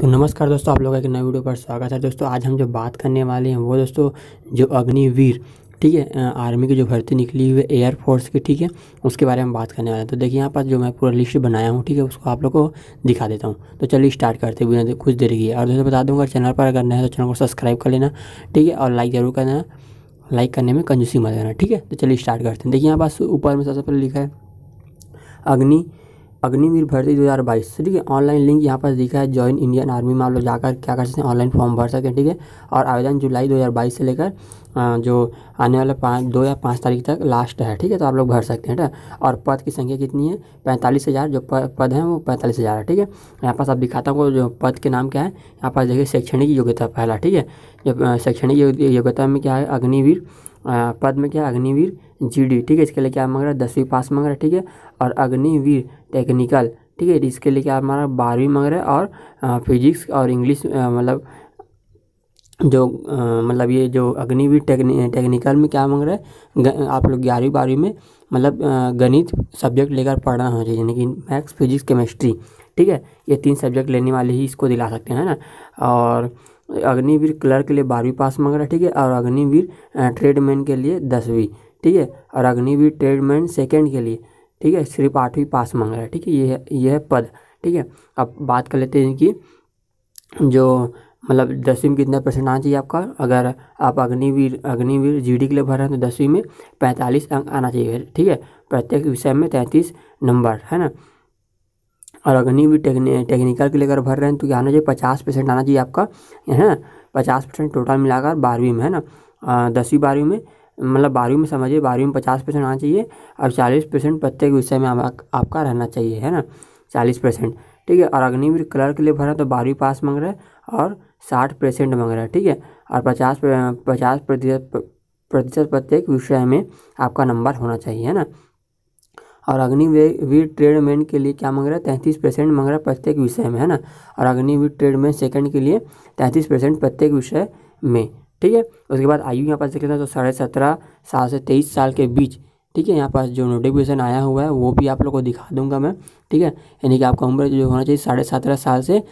तो नमस्कार दोस्तों, आप लोगों का एक नए वीडियो पर स्वागत है। दोस्तों आज हम जो बात करने वाले हैं वो दोस्तों जो अग्निवीर ठीक है आर्मी की जो भर्ती निकली हुई है एयरफोर्स की ठीक है उसके बारे में बात करने वाले हैं। तो देखिए यहाँ पर जो मैं पूरा लिस्ट बनाया हूँ ठीक है उसको आप लोग को दिखा देता हूँ। तो चलिए स्टार्ट करते हैं बिना कुछ देर की। और दोस्तों बता दूँगा चैनल पर अगर नया है तो चैनल को सब्सक्राइब कर लेना ठीक है और लाइक ज़रूर करना, लाइक करने में कंजूसी मत करना ठीक है। तो चलिए स्टार्ट करते हैं। देखिए यहाँ पास ऊपर में सबसे पहले लिखा है अग्निवीर भर्ती 2022 ठीक है। ऑनलाइन लिंक यहाँ पर दिखा है जॉइन इंडियन आर्मी में, आप लोग जाकर क्या कर सकते हैं ऑनलाइन फॉर्म भर सकते हैं ठीक है। और आवेदन जुलाई 2022 से लेकर जो आने वाला 2 या 5 तारीख तक लास्ट है ठीक है, तो आप लोग भर सकते हैं ठीक। और पद की संख्या कितनी है 45,000, जो पद है वो 45,000 है ठीक है। यहाँ पास आप दिखाता हूँ जो पद के नाम क्या है। यहाँ पास देखिए शैक्षणिक योग्यता पहला ठीक है, जो शैक्षणिक योग्यता में क्या है अग्निवीर पद में क्या है अग्निवीर जीडी ठीक है। इसके लिए क्या मांग रहा है 10वीं पास मांग रहा है ठीक है। और अग्निवीर टेक्निकल ठीक है, इसके लिए क्या हमारा 12वीं मांग रहा है। और फिजिक्स और इंग्लिश मतलब जो मतलब ये जो अग्निवीर टेक्निकल में क्या मांग रहा है आप लोग 11वीं 12वीं में मतलब गणित सब्जेक्ट लेकर पढ़ना हो चाहिए, यानी कि मैथ्स फिजिक्स केमिस्ट्री ठीक है, ये 3 सब्जेक्ट लेने वाले ही इसको दिला सकते हैं ना। और अग्निवीर क्लर्क के लिए 12वीं पास मांग रहा है ठीक है। और अग्निवीर ट्रेडमैन के लिए 10वीं ठीक है। और अग्निवीर ट्रेडमैन सेकंड के लिए ठीक है सिर्फ 8वीं पास मांग रहा है ठीक है। ये है पद ठीक है। अब बात कर लेते हैं कि जो मतलब 10वीं में कितना परसेंट आना चाहिए आपका। अगर आप अग्निवीर जीडी के लिए भर रहे हैं तो 10वीं में 45 अंक आना चाहिए ठीक है, प्रत्येक विषय में 33 नंबर है ना। और अग्निवीर टेक्निकल के लिए अगर भर रहे हैं तो क्या आना चाहिए 50% आना चाहिए आपका है ना, 50% टोटल मिलाकर 12वीं में है ना। 10वीं 12वीं में मतलब 12वीं में समझिए 12वीं में 50% आना चाहिए और 40% प्रत्येक विषय में आपका रहना चाहिए है ना, 40% ठीक है। और अग्निवीर क्लर्क के लिए भरा तो 12वीं पास मांग रहा है और 60% मांग रहा है ठीक है। और 50% प्रत्येक विषय में आपका नंबर होना चाहिए है ना। और अग्निवीर ट्रेडमैन के लिए क्या मांग रहा है 33% मांग रहा है प्रत्येक विषय में है ना। और अग्निवीर ट्रेडमैन सेकंड के लिए 33% प्रत्येक विषय में ठीक है। उसके बाद आयु यहाँ पास देख लेते हैं तो 17.5 साल से 23 साल के बीच ठीक है। यहाँ पास जो नोटिफिकेशन आया हुआ है वो भी आप लोग को दिखा दूंगा मैं ठीक है, यानी कि आपका उम्र जो होना चाहिए 17.5 साल से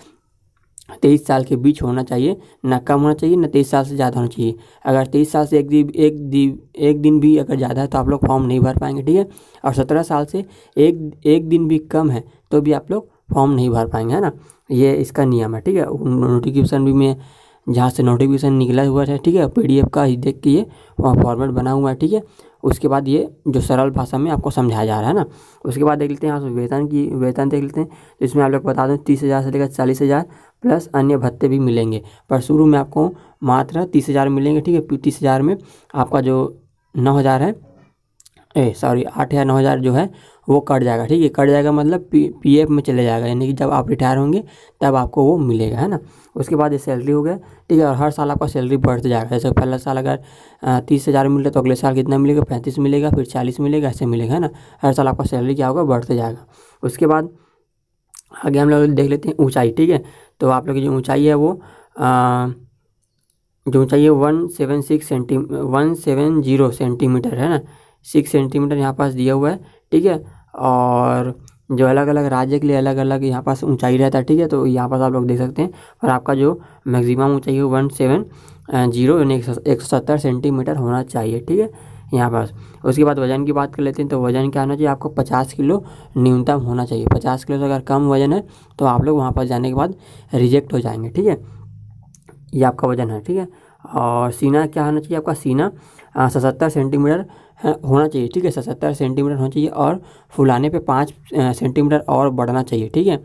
23 साल के बीच होना चाहिए, ना कम होना चाहिए ना 23 साल से ज़्यादा होना चाहिए। अगर 23 साल से एक दिन भी अगर ज़्यादा है तो आप लोग फॉर्म नहीं भर पाएंगे ठीक है। और 17 साल से एक दिन भी कम है तो भी आप लोग फॉर्म नहीं भर पाएंगे है ना, ये इसका नियम है ठीक है। नोटिफिकेशन भी मैं जहाँ से नोटिफिकेशन निकला हुआ है ठीक है, PDF का ही देख के ये फॉर्मेट बना हुआ है ठीक है। उसके बाद ये जो सरल भाषा में आपको समझाया जा रहा है ना। उसके बाद देख लेते हैं यहाँ वेतन देख लेते हैं तो इसमें आप लोग बता दें 30,000 से लेकर 40,000 प्लस अन्य भत्ते भी मिलेंगे, पर शुरू में आपको मात्र 30,000 मिलेंगे ठीक है। फिर 30,000 में आपका जो 9,000 है 8,000 या 9,000 जो है वो कट जाएगा ठीक है। कट जाएगा मतलब PF में चले जाएगा, यानी कि जब आप रिटायर होंगे तब आपको वो मिलेगा है ना। उसके बाद ये सैलरी हो गया ठीक है, और हर साल आपका सैलरी बढ़ते जाएगा। जैसे पहला साल अगर 30,000 मिल रहा तो अगले साल कितना मिलेगा 35 मिलेगा, फिर 40 मिलेगा, ऐसे मिलेगा है ना। हर साल आपका सैलरी क्या होगा बढ़ते जाएगा। उसके बाद आगे हम लोग देख लेते हैं ऊँचाई ठीक है। तो आप लोग की जो ऊँचाई है वो जो ऊँचाई है 170 सेंटीमीटर है ना, 6 सेंटीमीटर यहाँ पास दिया हुआ है ठीक है। और जो अलग अलग राज्य के लिए अलग अलग यहाँ पास ऊंचाई रहता है ठीक है, तो यहाँ पास आप लोग देख सकते हैं। और आपका जो मैक्सिमम ऊंचाई है 170 यानी 170 सेंटीमीटर होना चाहिए ठीक है यहाँ पास। उसके बाद वजन की बात कर लेते हैं तो वजन क्या होना चाहिए आपको 50 किलो न्यूनतम होना चाहिए। 50 किलो से अगर कम वजन है तो आप लोग वहाँ पर जाने के बाद रिजेक्ट हो जाएंगे ठीक है, ये आपका वजन है ठीक है। और सीना क्या होना चाहिए आपका सीना 77 सेंटीमीटर होना चाहिए ठीक है, 77 सेंटीमीटर होना चाहिए। और फुलाने पे 5 सेंटीमीटर और बढ़ना चाहिए ठीक है,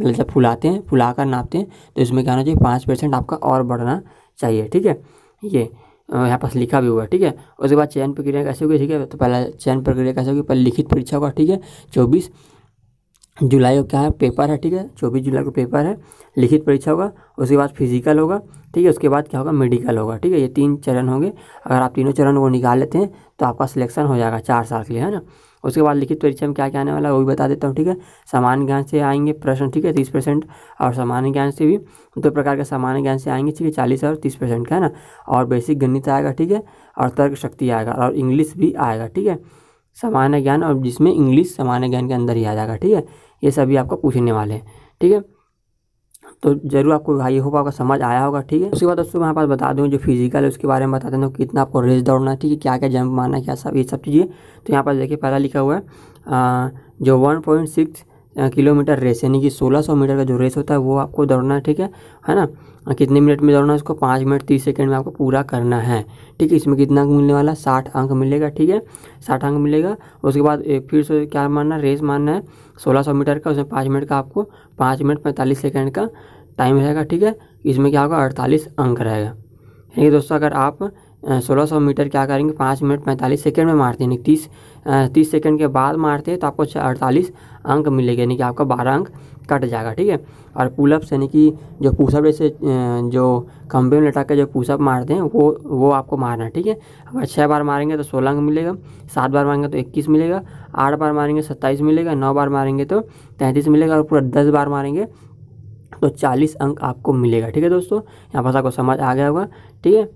मतलब जब फुलाते हैं फुलाकर नापते हैं तो इसमें क्या होना चाहिए 5% आपका और बढ़ना चाहिए ठीक है, ये यहाँ पास लिखा भी हुआ है ठीक है। उसके बाद चयन प्रक्रिया कैसे होगी ठीक है, तो पहला चयन प्रक्रिया कैसे होगी पहले लिखित परीक्षा होगा ठीक है। 24 जुलाई को क्या है पेपर है ठीक है, 24 जुलाई को पेपर है, लिखित परीक्षा होगा। उसके बाद फिजिकल होगा ठीक है, उसके बाद क्या होगा मेडिकल होगा ठीक है, ये 3 चरण होंगे। अगर आप तीनों चरण को निकाल लेते हैं तो आपका सिलेक्शन हो जाएगा 4 साल के लिए है ना। उसके बाद लिखित परीक्षा में क्या क्या आने वाला है वो भी बता देता हूँ ठीक है। सामान्य ज्ञान से आएंगे प्रश्न ठीक है 30% और सामान्य ज्ञान से भी 2 प्रकार के सामान्य ज्ञान से आएंगे ठीक है 40 और 30% का है ना। और बेसिक गणित आएगा ठीक है, और तर्क शक्ति आएगा, और इंग्लिश भी आएगा ठीक है, सामान्य ज्ञान, और जिसमें इंग्लिश सामान्य ज्ञान के अंदर ही आ जाएगा ठीक है, ये सभी आपको पूछने वाले हैं ठीक है। तो जरूर आपको आई होप आपका समझ आया होगा, ठीक है। उसके बाद दोस्तों मैं आपको बता दूँ जो फिजिकल है उसके बारे में बता देना, कितना आपको रेस दौड़ना है, ठीक है, क्या क्या जंप मारना है, क्या सब ये सब चीज़ें। तो यहाँ पर देखिए पहला लिखा हुआ है जो 1.6 किलोमीटर रेस यानी कि 1600 मीटर का जो रेस होता है वो आपको दौड़ना है, ठीक है ना। कितने मिनट में दौड़ना है उसको 5 मिनट 30 सेकंड में आपको पूरा करना है, ठीक है। इसमें कितना अंक मिलने वाला है, 60 अंक मिलेगा, ठीक है, 60 अंक मिलेगा। उसके बाद फिर से क्या मारना है, रेस मारना है 1600 मीटर का, उसमें 5 मिनट का आपको 5 मिनट 45 सेकेंड का टाइम रहेगा, ठीक है। इसमें क्या होगा, 48 अंक रहेगा। यानी दोस्तों अगर आप 1600 मीटर क्या करेंगे 5 मिनट 45 सेकेंड में मारते हैं, 30 सेकेंड के बाद मारते हैं तो आपको 48 अंक मिलेगा, यानी कि आपका 12 अंक कट जाएगा, ठीक है। और पुलअप्स यानी कि जो पुशअप जैसे जो खंभे में लटका के जो पुशअप मारते हैं वो आपको मारना है, ठीक है। अगर 6 बार मारेंगे तो 16 अंक मिलेगा, 7 बार मारेंगे तो 21 मिलेगा, 8 बार मारेंगे 27 मिलेगा, 9 बार मारेंगे तो 33 मिलेगा और पूरा 10 बार मारेंगे तो 40 अंक आपको मिलेगा, ठीक है दोस्तों। यहाँ पर आपको समझ आ गया होगा, ठीक है।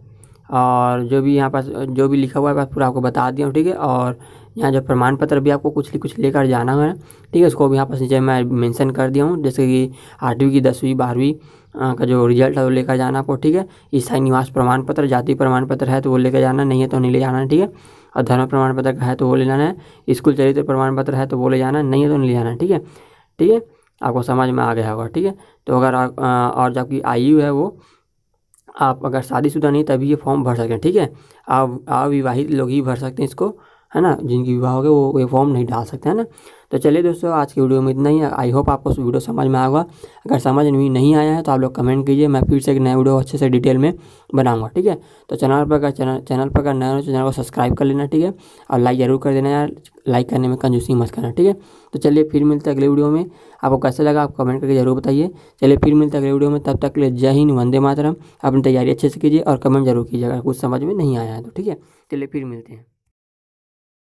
और जो भी यहाँ पर जो भी लिखा हुआ है पूरा आपको बता दिया हूँ, ठीक है। और यहाँ जो प्रमाण पत्र भी आपको कुछ लेकर जाना है, ठीक है, उसको भी यहाँ पर नीचे मैं मेंशन कर दिया हूँ, जैसे कि 8वीं की 10वीं 12वीं का जो रिजल्ट है वो लेकर जाना आपको, ठीक है। ईसाई निवास प्रमाण पत्र, जाति प्रमाण पत्र है तो वो लेकर जाना, नहीं है तो नहीं ले जाना, ठीक है। और धर्म प्रमाण पत्र है तो वो ले जाना है, स्कूल चरित्र प्रमाण पत्र है तो वो ले जाना, नहीं है तो नहीं ले जाना, ठीक है, ठीक है। आपको समझ में आ गया होगा, ठीक है। तो अगर और जो आपकी आयु है वो आप अगर शादीशुदा नहीं तभी ये फॉर्म भर सकते हैं, ठीक है। आप अविवाहित लोग ही भर सकते हैं इसको, है ना, जिनकी विवाह हो गए वो ये फॉर्म नहीं डाल सकते, है ना। तो चलिए दोस्तों आज की वीडियो में इतना ही, आई होप आपको वीडियो समझ में आएगा। अगर समझ में नहीं आया है तो आप लोग कमेंट कीजिए, मैं फिर से एक नया वीडियो अच्छे से डिटेल में बनाऊंगा, ठीक है। तो चैनल पर अगर नया हो तो चैनल को सब्सक्राइब कर लेना, ठीक है, और लाइक जरूर कर देना यार, लाइक करने में कंजूसी मत करना, ठीक है। तो चलिए फिर मिलते हैं अगले वीडियो में, आपको कैसा लगा आप कमेंट करके जरूर बताइए। चलिए फिर मिलते हैं अगले वीडियो में, तब तक के लिए जय हिंद, वंदे मातरम। अपनी तैयारी अच्छे से कीजिए और कमेंट जरूर कीजिए अगर कुछ समझ में नहीं आया है तो, ठीक है। चलिए फिर मिलते हैं।